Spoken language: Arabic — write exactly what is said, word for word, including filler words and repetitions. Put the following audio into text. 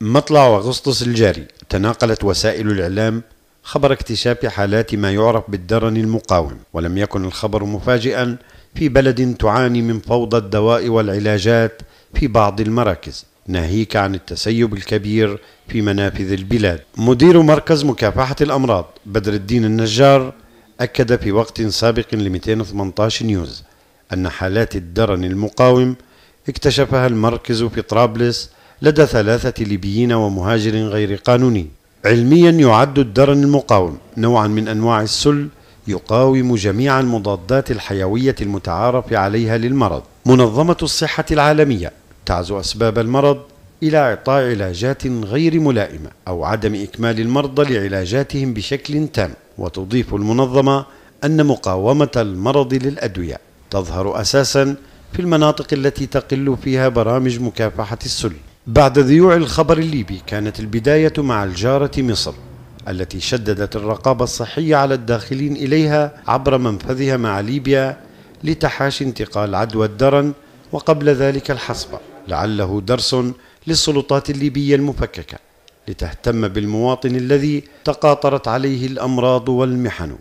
مطلع أغسطس الجاري تناقلت وسائل الإعلام خبر اكتشاف حالات ما يعرف بالدرن المقاوم، ولم يكن الخبر مفاجئا في بلد تعاني من فوضى الدواء والعلاجات في بعض المراكز، ناهيك عن التسيب الكبير في منافذ البلاد. مدير مركز مكافحة الأمراض بدر الدين النجار أكد في وقت سابق ل مئتين وثمانية عشر نيوز أن حالات الدرن المقاوم اكتشفها المركز في طرابلس لدى ثلاثة ليبيين ومهاجر غير قانوني. علميا يعد الدرن المقاوم نوعا من أنواع السل، يقاوم جميع المضادات الحيوية المتعارف عليها للمرض. منظمة الصحة العالمية تعزو أسباب المرض إلى إعطاء علاجات غير ملائمة أو عدم إكمال المرضى لعلاجاتهم بشكل تام. وتضيف المنظمة أن مقاومة المرض للأدوية تظهر أساسا في المناطق التي تقل فيها برامج مكافحة السل. بعد ذيوع الخبر الليبي كانت البداية مع الجارة مصر التي شددت الرقابة الصحية على الداخلين إليها عبر منفذها مع ليبيا لتحاشي انتقال عدوى الدرن وقبل ذلك الحصبة، لعله درس للسلطات الليبية المفككة لتهتم بالمواطن الذي تقاطرت عليه الأمراض والمحن.